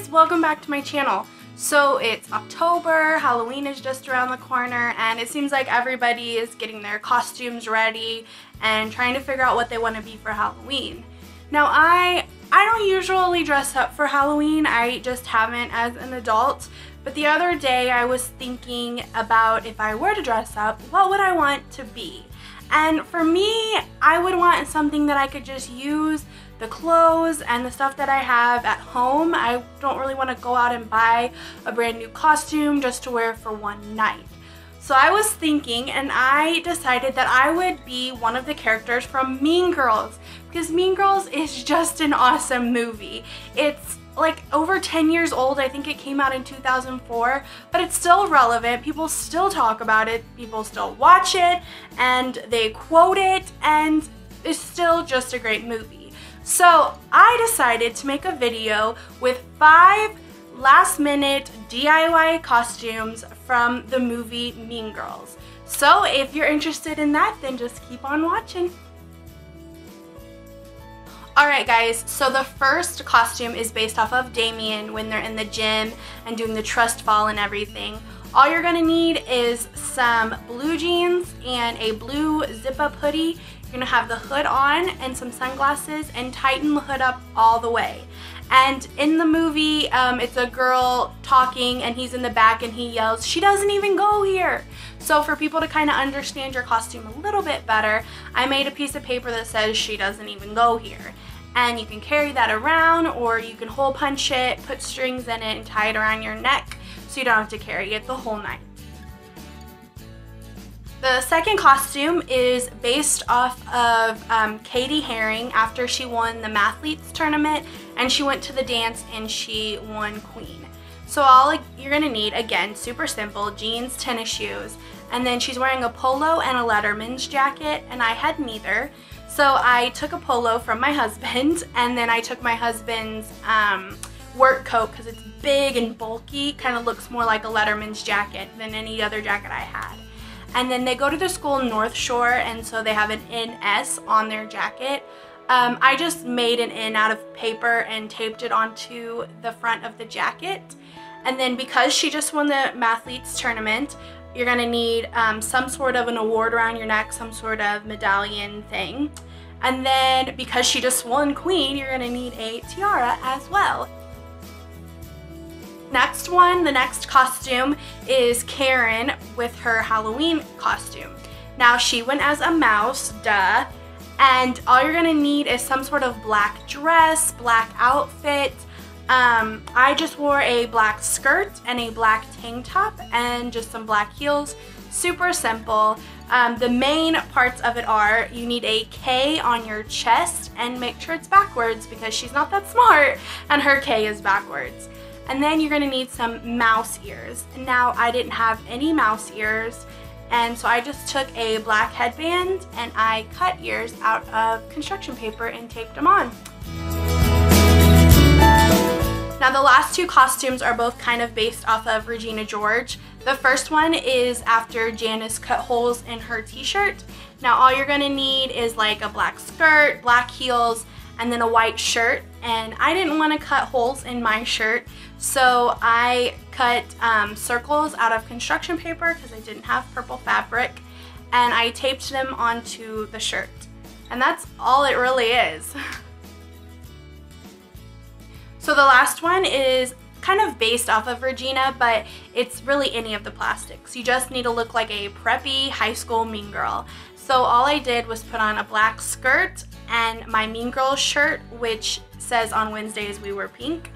guys, welcome back to my channel. So it's October, Halloween is just around the corner, and it seems like everybody is getting their costumes ready and trying to figure out what they want to be for Halloween. Now I don't usually dress up for Halloween, I just haven't as an adult, but the other day I was thinking about if I were to dress up, what would I want to be? And for me, I would want something that I could just use the clothes and the stuff that I have at home. I don't really want to go out and buy a brand new costume just to wear for one night. So I was thinking, and I decided that I would be one of the characters from Mean Girls, because Mean Girls is just an awesome movie. It's like over 10 years old. I think it came out in 2004, but it's still relevant. People still talk about it, people still watch it, and they quote it, and it's still just a great movie. So I decided to make a video with 5 last-minute DIY costumes from the movie Mean Girls. So if you're interested in that, then just keep on watching. Alright guys, so the first costume is based off of Damien when they're in the gym and doing the trust fall and everything. All you're going to need is some blue jeans and a blue zip-up hoodie. You're going to have the hood on and some sunglasses and tighten the hood up all the way. And in the movie, it's a girl talking and he's in the back and he yells, "She doesn't even go here." So for people to kind of understand your costume a little bit better, I made a piece of paper that says, "She doesn't even go here." And you can carry that around, or you can hole punch it, put strings in it, and tie it around your neck so you don't have to carry it the whole night. The second costume is based off of Cady Heron after she won the Mathletes Tournament, and she went to the dance and she won queen. So all you're going to need, again, super simple, jeans, tennis shoes, and then she's wearing a polo and a letterman's jacket, and I had neither. So I took a polo from my husband, and then I took my husband's work coat because it's big and bulky, kind of looks more like a letterman's jacket than any other jacket I had. And then they go to the school North Shore, and so they have an NS on their jacket. I just made an N out of paper and taped it onto the front of the jacket. And then because she just won the Mathletes Tournament, you're going to need some sort of an award around your neck, some sort of medallion thing. And then because she just won queen, you're going to need a tiara as well. Next one, the next costume is Karen with her Halloween costume. Now she went as a mouse, duh, and all you're gonna need is some sort of black dress, black outfit. I just wore a black skirt and a black tank top and just some black heels, super simple. The main parts of it are you need a K on your chest and make sure it's backwards because she's not that smart and her K is backwards. And then you're going to need some mouse ears. Now I didn't have any mouse ears, and so I just took a black headband and I cut ears out of construction paper and taped them on. Now the last two costumes are both kind of based off of Regina George. The first one is after Janis cut holes in her t-shirt. Now all you're going to need is like a black skirt, black heels, and then a white shirt, and I didn't want to cut holes in my shirt, so I cut circles out of construction paper because I didn't have purple fabric, and I taped them onto the shirt. And that's all it really is. So the last one is kind of based off of Regina, but it's really any of the Plastics. You just need to look like a preppy high school mean girl. So all I did was put on a black skirt and my Mean Girls shirt, which says "On Wednesdays we were pink,"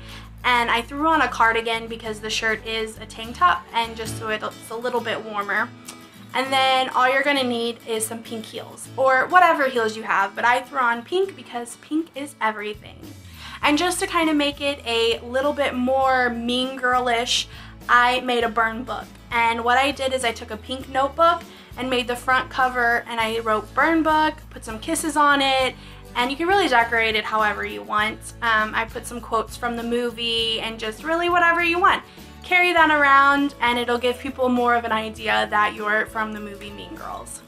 and I threw on a cardigan because the shirt is a tank top and just so it's a little bit warmer. And then all you're gonna need is some pink heels, or whatever heels you have, but I threw on pink because pink is everything. And just to kind of make it a little bit more mean girlish, I made a burn book. And what I did is I took a pink notebook and made the front cover, and I wrote "burn book," put some kisses on it, and you can really decorate it however you want. I put some quotes from the movie and just really whatever you want. Carry that around and it'll give people more of an idea that you're from the movie Mean Girls.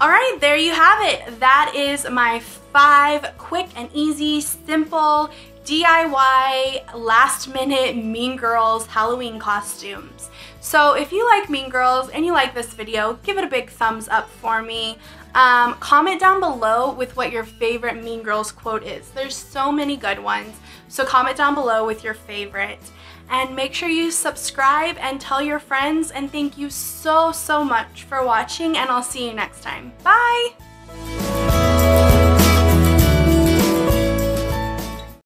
Alright, there you have it. That is my 5 quick and easy, simple, DIY, last minute Mean Girls Halloween costumes. So if you like Mean Girls and you like this video, give it a big thumbs up for me. Comment down below with what your favorite Mean Girls quote is. There's so many good ones, so comment down below with your favorite. And make sure you subscribe and tell your friends, and thank you so much for watching, and I'll see you next time. Bye!